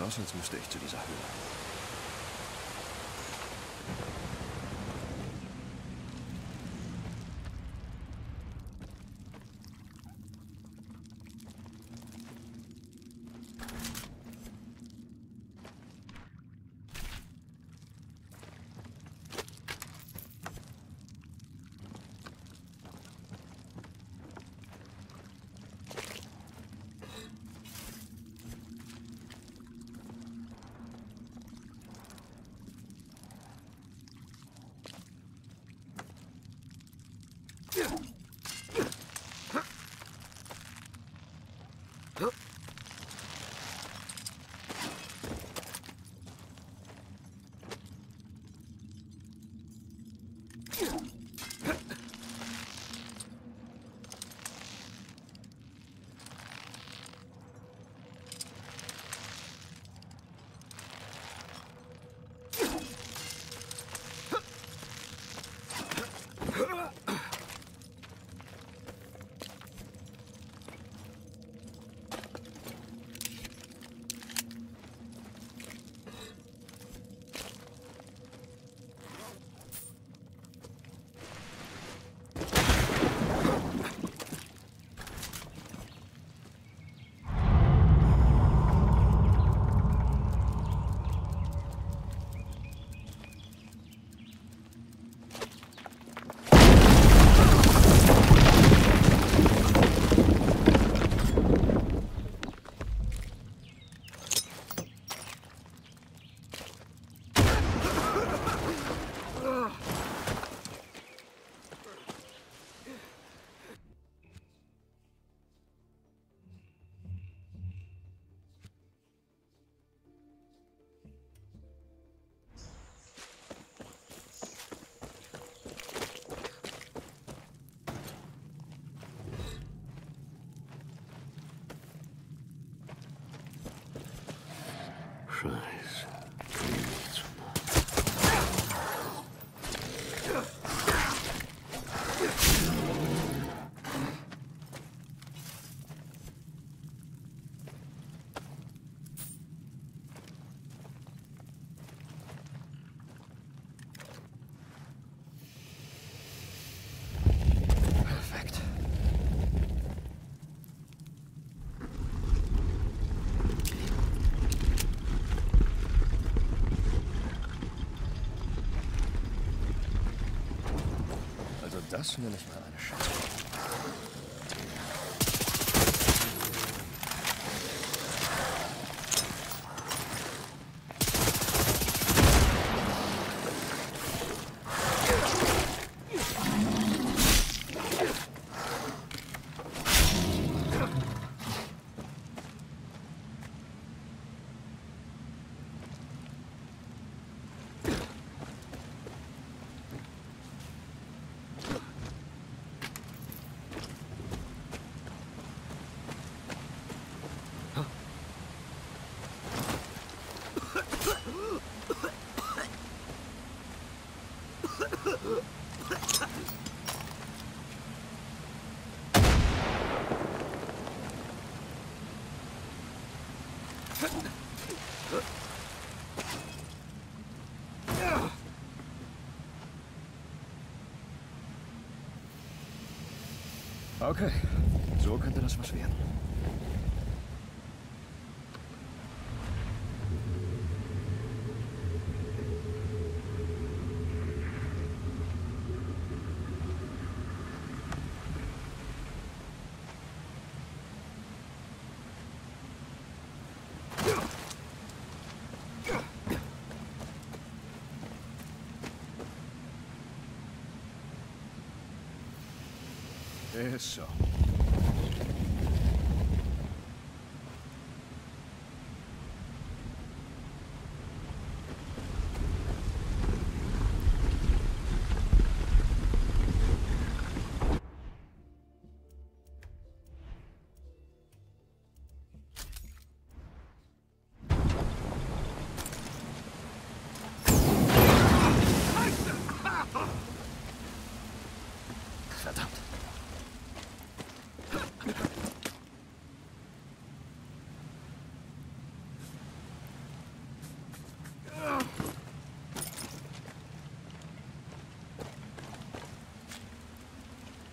sieht aus, als müsste ich zu dieser Höhle. Scheiße, komm mir nicht zu nahe. Perfekt. Das nenne ich mal eine Scheiße. Okay, so könnte das was werden. Isso.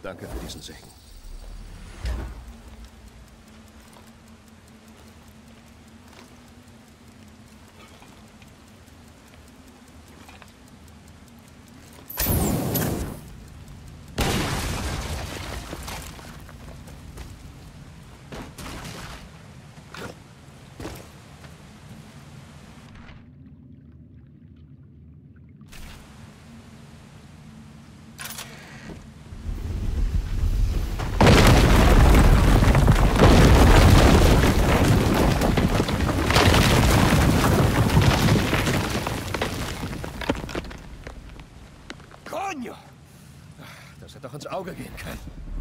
Danke für diesen Segen. Das hätte doch ins Auge gehen können.